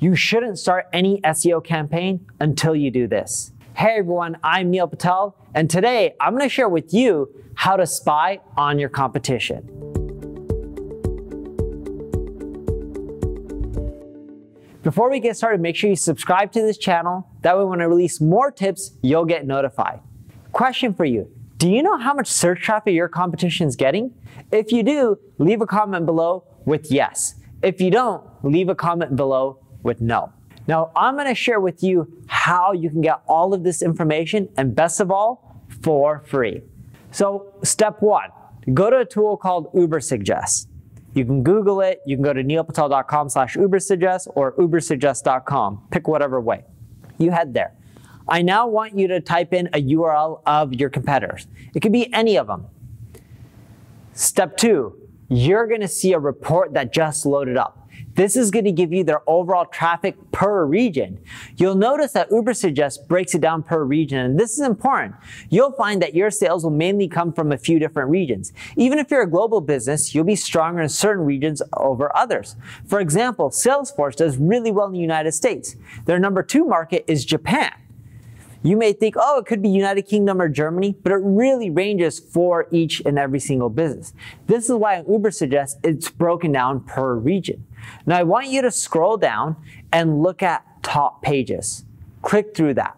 You shouldn't start any SEO campaign until you do this. Hey everyone, I'm Neil Patel, and today I'm gonna share with you how to spy on your competition. Before we get started, make sure you subscribe to this channel. That way when I release more tips, you'll get notified. Question for you. Do you know how much search traffic your competition's getting? If you do, leave a comment below with yes. If you don't, leave a comment below with no. Now, I'm gonna share with you how you can get all of this information, and best of all, for free. So step one, go to a tool called Ubersuggest. You can Google it. You can go to neilpatel.com/Ubersuggest or ubersuggest.com. Pick whatever way. You head there. I now want you to type in a URL of your competitors. It could be any of them. Step two, you're gonna see a report that just loaded up. This is gonna give you their overall traffic per region. You'll notice that Ubersuggest breaks it down per region, and this is important. You'll find that your sales will mainly come from a few different regions. Even if you're a global business, you'll be stronger in certain regions over others. For example, Salesforce does really well in the United States. Their number 2 market is Japan. You may think, oh, it could be United Kingdom or Germany, but it really ranges for each and every single business. This is why on Ubersuggest, it's broken down per region. Now I want you to scroll down and look at top pages. Click through that.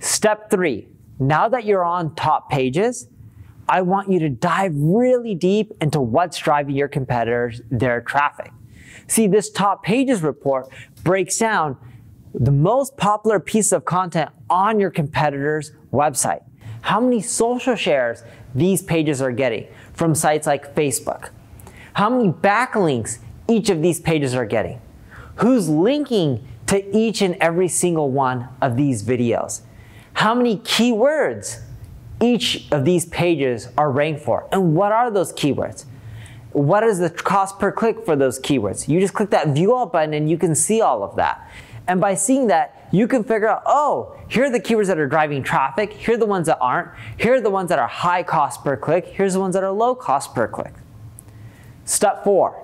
Step three, now that you're on top pages, I want you to dive really deep into what's driving your competitors, their traffic. See, this top pages report breaks down the most popular piece of content on your competitor's website. How many social shares these pages are getting from sites like Facebook. How many backlinks each of these pages are getting. Who's linking to each and every single one of these videos. How many keywords each of these pages are ranked for, and what are those keywords. What is the cost per click for those keywords. You just click that view all button and you can see all of that. And by seeing that, you can figure out, oh, here are the keywords that are driving traffic, here are the ones that aren't, here are the ones that are high cost per click, here's the ones that are low cost per click. Step four,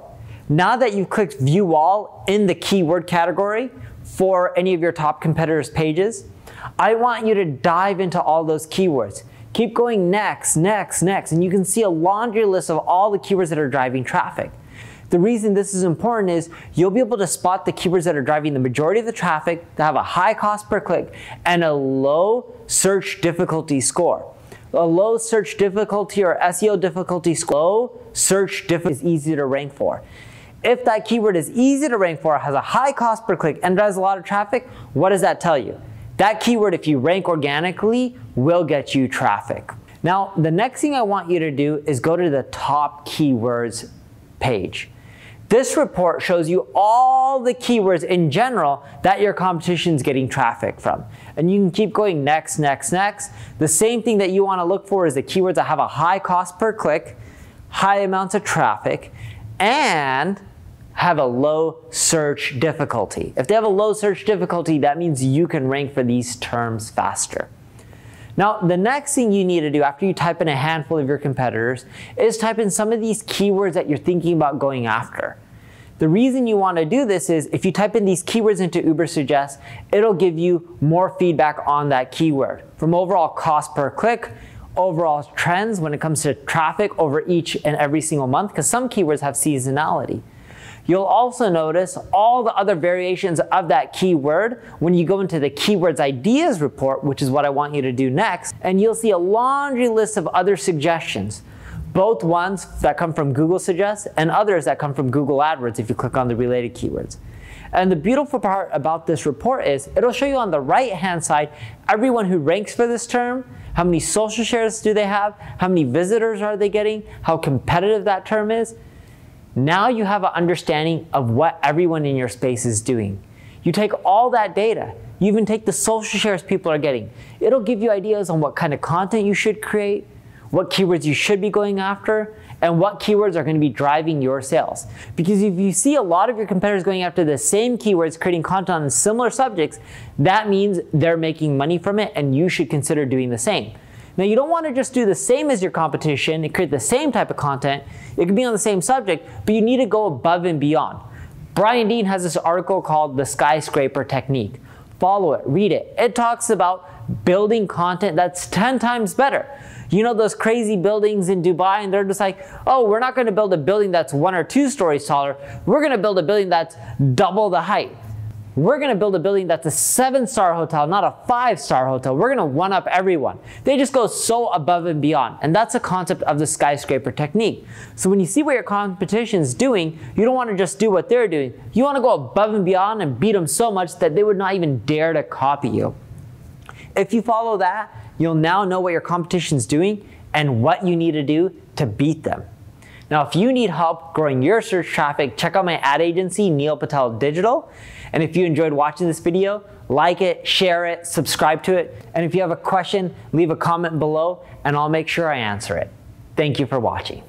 now that you've clicked view all in the keyword category for any of your top competitors' pages, I want you to dive into all those keywords. Keep going next, next, next, and you can see a laundry list of all the keywords that are driving traffic. The reason this is important is you'll be able to spot the keywords that are driving the majority of the traffic, that have a high cost per click and a low search difficulty score. A low search difficulty or SEO difficulty score, low search difficulty is easy to rank for. If that keyword is easy to rank for, has a high cost per click and drives a lot of traffic, what does that tell you? That keyword, if you rank organically, will get you traffic. Now, the next thing I want you to do is go to the top keywords page. This report shows you all the keywords in general that your competition's getting traffic from. And you can keep going next, next, next. The same thing that you wanna look for is the keywords that have a high cost per click, high amounts of traffic, and have a low search difficulty. If they have a low search difficulty, that means you can rank for these terms faster. Now, the next thing you need to do after you type in a handful of your competitors is type in some of these keywords that you're thinking about going after. The reason you want to do this is if you type in these keywords into Ubersuggest, it'll give you more feedback on that keyword from overall cost per click, overall trends when it comes to traffic over each and every single month, because some keywords have seasonality. You'll also notice all the other variations of that keyword when you go into the Keywords Ideas report, which is what I want you to do next, and you'll see a laundry list of other suggestions, both ones that come from Google Suggest and others that come from Google AdWords if you click on the related keywords. And the beautiful part about this report is it'll show you on the right-hand side everyone who ranks for this term, how many social shares do they have, how many visitors are they getting, how competitive that term is. Now you have an understanding of what everyone in your space is doing. You take all that data, you even take the social shares people are getting. It'll give you ideas on what kind of content you should create, what keywords you should be going after, and what keywords are going to be driving your sales. Because if you see a lot of your competitors going after the same keywords, creating content on similar subjects, that means they're making money from it and you should consider doing the same. Now, you don't want to just do the same as your competition and create the same type of content. It can be on the same subject, but you need to go above and beyond. Brian Dean has this article called The Skyscraper Technique. Follow it, read it. It talks about building content that's 10 times better. You know those crazy buildings in Dubai, and they're just like, oh, we're not gonna build a building that's 1 or 2 stories taller. We're gonna build a building that's double the height. We're gonna build a building that's a 7-star hotel, not a 5-star hotel. We're gonna one up everyone. They just go so above and beyond. And that's the concept of the skyscraper technique. So when you see what your competition's doing, you don't wanna just do what they're doing. You wanna go above and beyond and beat them so much that they would not even dare to copy you. If you follow that, you'll now know what your competition's doing and what you need to do to beat them. Now, if you need help growing your search traffic, check out my ad agency, Neil Patel Digital. And if you enjoyed watching this video, like it, share it, subscribe to it. And if you have a question, leave a comment below and I'll make sure I answer it. Thank you for watching.